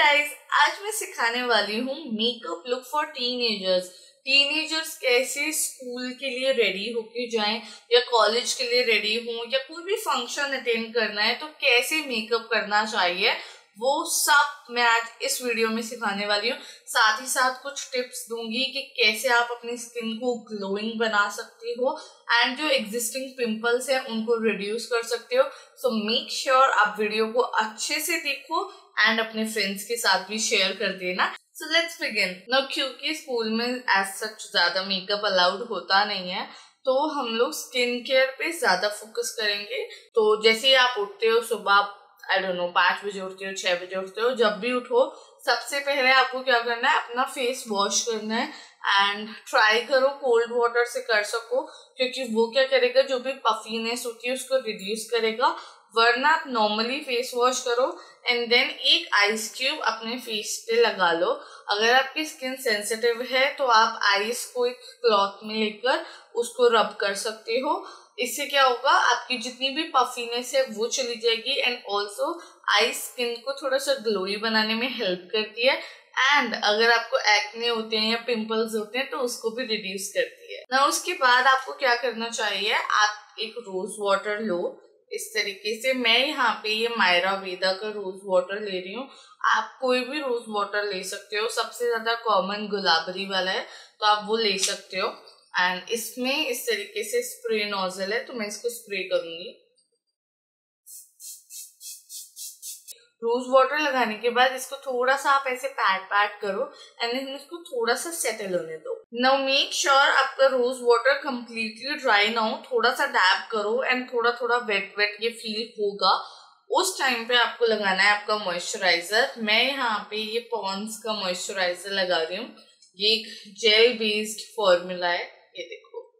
Guys, आज मैं सिखाने वाली हूँ makeup look for teenagers. Teenagers कैसे स्कूल के लिए रेडी होके जाएं या कॉलेज के लिए रेडी हों या कोई भी फंक्शन अटेंड करना है तो कैसे मेकअप करना चाहिए, वो सब मैं आज इस वीडियो में सिखाने वाली हूँ। साथ ही साथ कुछ टिप्स दूंगी कि कैसे आप अपनी स्किन को ग्लोइंग बना सकती हो एंड जो एग्जिस्टिंग पिंपल्स हैं उनको रिड्यूस कर सकते हो। सो मेक श्योर आप वीडियो को अच्छे से देखो एंड अपने फ्रेंड्स के साथ भी शेयर कर देना। So let's begin. नो, क्योंकि स्कूल में एज सच ज्यादा मेकअप अलाउड होता नहीं है तो हम लोग स्किन केयर पे ज्यादा फोकस करेंगे। तो जैसे ही आप उठते हो सुबह, आई डोंट नो, 5 बजे उठते हो, 6 बजे उठते हो, जब भी उठो सबसे पहले आपको क्या करना है, अपना फेस वॉश करना है। एंड ट्राई करो कोल्ड वाटर से कर सको, क्योंकि वो क्या करेगा, जो भी पफीनेस होती है उसको रिड्यूस करेगा। वरना आप नॉर्मली फेस वॉश करो एंड देन एक आइस क्यूब अपने फेस पे लगा लो। अगर आपकी स्किन सेंसिटिव है तो आप आइस को एक क्लॉथ में लेकर उसको रब कर सकते हो। इससे क्या होगा, आपकी जितनी भी पफीनेस है वो चली जाएगी एंड ऑल्सो आइस स्किन को थोड़ा सा ग्लोई बनाने में हेल्प करती है। एंड अगर आपको एक्ने होते हैं या पिंपल्स होते हैं तो उसको भी रिड्यूस करती है ना। उसके बाद आपको क्या करना चाहिए, आप एक रोज वाटर लो इस तरीके से। मैं यहाँ पे ये मायरा वेदा का रोज वाटर ले रही हूँ। आप कोई भी रोज वाटर ले सकते हो, सबसे ज्यादा कॉमन गुलाबरी वाला है तो आप वो ले सकते हो। एंड इसमें इस तरीके से स्प्रे नोजल है तो मैं इसको स्प्रे करूंगी। रोज वाटर लगाने के बाद इसको थोड़ा सा आप ऐसे पैट पैट करो एंड इसको थोड़ा सा सेटल होने दो। नाउ मेक श्योर आपका रोज वाटर कम्प्लीटली ड्राई ना हो, थोड़ा सा डैब करो एंड थोड़ा थोड़ा वेट वेट ये फील होगा। उस टाइम पे आपको लगाना है आपका मॉइस्चराइजर। मैं यहाँ पे ये पॉन्ड्स का मॉइस्चराइजर लगा रही हूँ। ये एक जेल बेस्ड फॉर्मूला है, ये देखो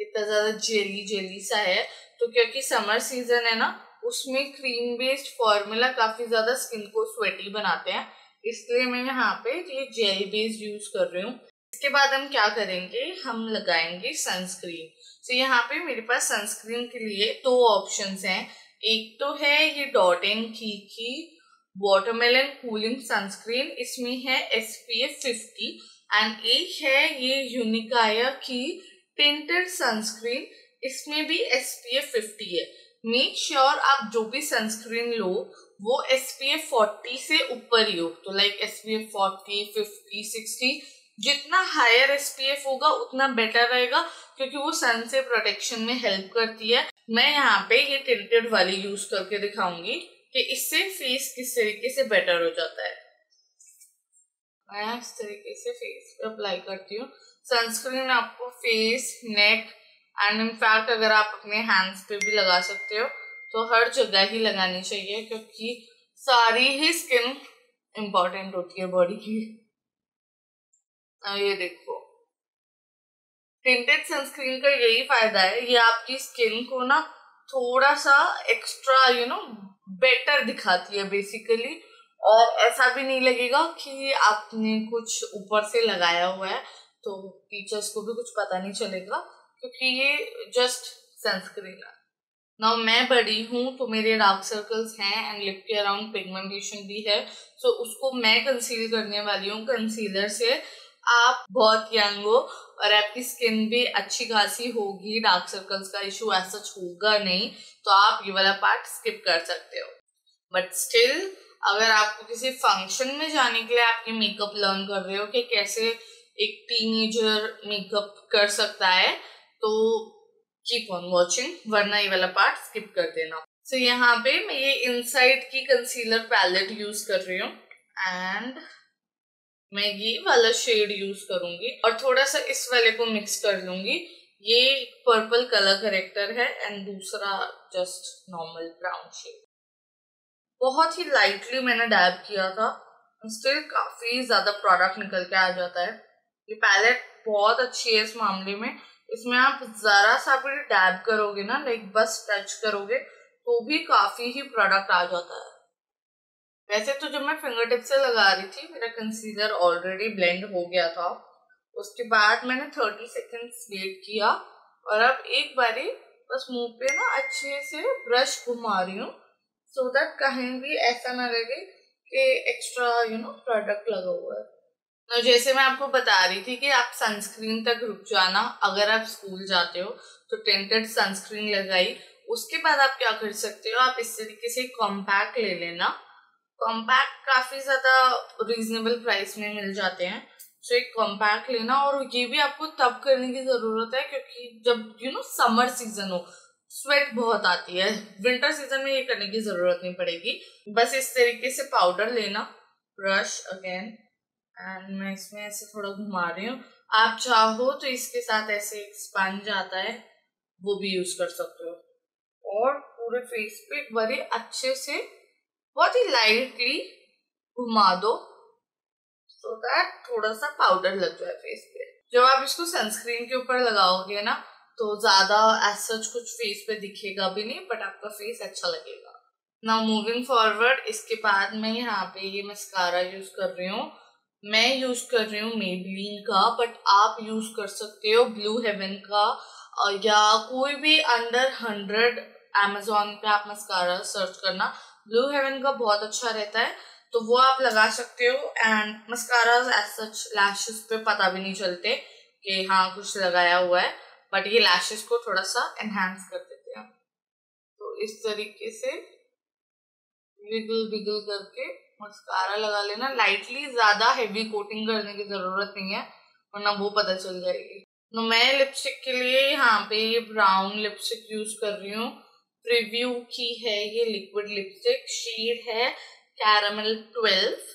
इतना ज्यादा जेली जेली सा है, तो क्योंकि समर सीजन है ना, उसमें क्रीम बेस्ड फॉर्मूला काफी ज्यादा स्किन को स्वेटी बनाते हैं, इसलिए मैं यहाँ पे ये जेल बेस्ड यूज कर रही हूँ। इसके बाद हम क्या करेंगे, हम लगाएंगे सनस्क्रीन। तो यहाँ पे मेरे पास सनस्क्रीन के लिए 2 ऑप्शंस हैं। एक तो है ये डॉटिंग की वाटरमेलन कूलिंग सनस्क्रीन, इसमें है SPF 50 एंड एक है ये यूनिकाया की टिंटेड सनस्क्रीन, इसमें भी SPF 50 है। मेक श्योर आप जो भी सनस्क्रीन लो वो SPF 40 से ऊपर ही हो। तो लाइक SPF 40, 50, 60 जितना हायर SPF होगा उतना बेटर रहेगा, क्योंकि वो सन से प्रोटेक्शन में हेल्प करती है। मैं यहाँ पे ये टिंटेड वाली यूज करके दिखाऊंगी कि इससे फेस किस तरीके से बेटर हो जाता है। मैं इस तरीके से फेस पे अप्लाई करती हूँ। सनस्क्रीन आपको फेस, नेक एंड इनफैक्ट अगर आप अपने हैंड्स पे भी लगा सकते हो तो हर जगह ही लगानी चाहिए, क्योंकि सारी ही स्किन इम्पोर्टेंट होती है बॉडी की। ये देखो, टिंटेड सनस्क्रीन का यही फायदा है, ये आपकी स्किन को ना थोड़ा सा एक्स्ट्रा बेटर दिखाती है बेसिकली, और ऐसा भी नहीं लगेगा कि आपने कुछ ऊपर से लगाया हुआ है, तो टीचर्स को भी कुछ पता नहीं चलेगा, क्योंकि ये जस्ट सनस्क्रीन है। नाउ मैं बड़ी हूँ तो मेरे डार्क सर्कल्स हैं एंड लिप के अराउंड पिगमेंटेशन भी है, सो उसको मैं कंसील करने वाली हूँ कंसीलर से। आप बहुत यंग हो और आपकी स्किन भी अच्छी खासी होगी, डार्क सर्कल्स का इशू ऐसा होगा नहीं, तो आप ये वाला पार्ट स्किप कर सकते हो। बट स्टिल अगर आपको किसी फंक्शन में जाने के लिए आपके मेकअप लर्न कर रहे हो कि कैसे एक टीनेजर मेकअप कर सकता है, तो कीप ऑन वॉचिंग, वरना ये वाला पार्ट स्किप कर देना। सो यहाँ पे मैं ये इनसाइड की कंसीलर पैलेट यूज कर रही हूँ एंड मैं ये वाला शेड यूज करूंगी और थोड़ा सा इस वाले को मिक्स कर लूंगी। ये पर्पल कलर करेक्टर है एंड दूसरा जस्ट नॉर्मल ब्राउन शेड। बहुत ही लाइटली मैंने डैब किया था, स्टिल काफी ज्यादा प्रोडक्ट निकल के आ जाता है। ये पैलेट बहुत अच्छी है इस मामले में, इसमें आप जरा सा भी डैब करोगे ना, लाइक बस टच करोगे तो भी काफी ही प्रोडक्ट आ जाता है। वैसे तो जब मैं फिंगर टिप से लगा रही थी मेरा कंसीलर ऑलरेडी ब्लेंड हो गया था। उसके बाद मैंने 30 सेकेंड्स वेट किया और अब एक बारी बस मुंह पे ना अच्छे से ब्रश घुमा रही हूँ, सो दैट कहीं भी ऐसा ना लगे के एक्स्ट्रा प्रोडक्ट लगा हुआ है। तो जैसे मैं आपको बता रही थी कि आप सनस्क्रीन तक रुक जाना, अगर आप स्कूल जाते हो तो टेंटेड सनस्क्रीन लगाई। उसके बाद आप क्या कर सकते हो, आप इस तरीके से कॉम्पैक्ट ले लेना। कॉम्पैक्ट काफी ज्यादा रीजनेबल प्राइस में मिल जाते हैं, तो एक कॉम्पैक्ट लेना। और ये भी आपको तब करने की जरूरत है क्योंकि जब समर सीजन हो, स्वेट बहुत आती है। विंटर सीजन में ये करने की जरूरत नहीं पड़ेगी। बस इस तरीके से पाउडर लेना, ब्रश अगेन, एंड मैं इसमें ऐसे थोड़ा घुमा रही हूँ। आप चाहो तो इसके साथ ऐसे एक स्पंज आता है, वो भी यूज कर सकते हो। और पूरे फेस पे बड़े अच्छे से बहुत ही लाइटली घुमा दो, सो दैट थोड़ा सा पाउडर लग जाए फेस पे। जब आप इसको सनस्क्रीन के ऊपर लगाओगे ना, तो ज्यादा एज सच कुछ फेस पे दिखेगा भी नहीं, बट आपका फेस अच्छा लगेगा। नाउ मूविंग फॉरवर्ड, इसके बाद मैं यहाँ पे ये मस्कारा यूज कर रही हूँ। मैं यूज कर रही हूँ मेबलिन का, बट आप यूज कर सकते हो ब्लू हेवन का, या कोई भी under 100 अमेजोन पे आप मस्कारा सर्च करना, ब्लू हेवन का बहुत अच्छा रहता है, तो वो आप लगा सकते हो। And mascaras as such lashes पे पता भी नहीं चलते कि हाँ कुछ लगाया हुआ है, बट ये लैशेस को थोड़ा सा एनहांस कर देते हैं। तो इस तरीके से विगल विगल करके मस्कारा लगा लेना लाइटली, ज्यादा हेवी कोटिंग करने की जरूरत नहीं है, वरना वो पता चल जाएगी। तो मैं लिपस्टिक के लिए यहाँ पे ये ब्राउन लिपस्टिक यूज कर रही हूँ, प्रीव्यू की है ये लिक्विड लिपस्टिक, शेड है कैरामल 12।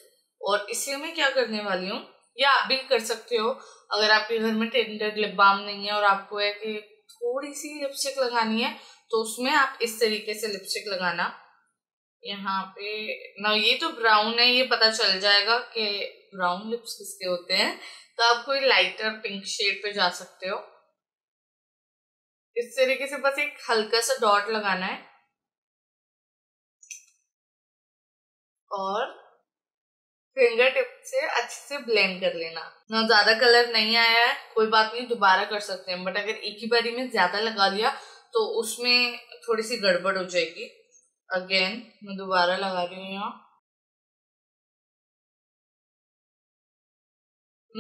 और इसे मैं क्या करने वाली हूँ, या आप भी कर सकते हो अगर आपके घर में टेंटेड लिप बाम नहीं है और आपको है कि थोड़ी सी लिपस्टिक लगानी है, तो उसमें आप इस तरीके से लिपस्टिक लगाना यहाँ पे ना। ये तो ब्राउन है, ये पता चल जाएगा कि ब्राउन लिप्स किसके होते हैं, तो आप कोई लाइटर पिंक शेड पे जा सकते हो। इस तरीके से बस एक हल्का सा डॉट लगाना है और फिंगर टिप से अच्छे से ब्लेंड कर लेना। ना ज्यादा कलर नहीं आया है, कोई बात नहीं, दोबारा कर सकते हैं, बट अगर एक ही बारी में ज्यादा लगा लिया तो उसमें थोड़ी सी गड़बड़ हो जाएगी। अगेन मैं दोबारा लगा रही हूँ यहाँ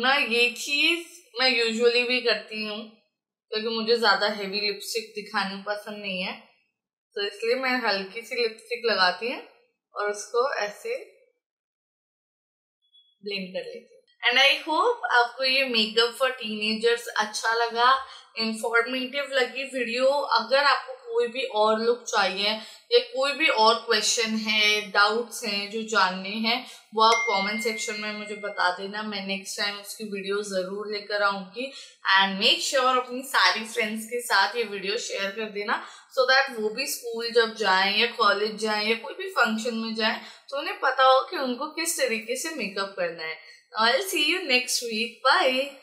ना। ये चीज मैं यूजुअली भी करती हूँ क्योंकि मुझे ज्यादा हेवी लिपस्टिक दिखानी पसंद नहीं है, तो इसलिए मैं हल्की सी लिपस्टिक लगाती हूँ और उसको ऐसे ब्लेंड कर लेती हूँ। एंड आई होप आपको ये मेकअप फॉर टीनेजर्स अच्छा लगा, इंफॉर्मेटिव लगी वीडियो। अगर आपको कोई भी और लुक चाहिए या कोई भी और क्वेश्चन है, डाउट्स हैं जो जानने हैं, वो आप कमेंट सेक्शन में मुझे बता देना। मैं नेक्स्ट टाइम उसकी वीडियो जरूर लेकर आऊंगी। एंड मेक श्योर अपनी सारी फ्रेंड्स के साथ ये वीडियो शेयर कर देना, सो दैट वो भी स्कूल जब जाएं या कॉलेज जाएं या कोई भी फंक्शन में जाएं तो उन्हें पता हो कि उनको किस तरीके से मेकअप करना है। I will see you next week, bye.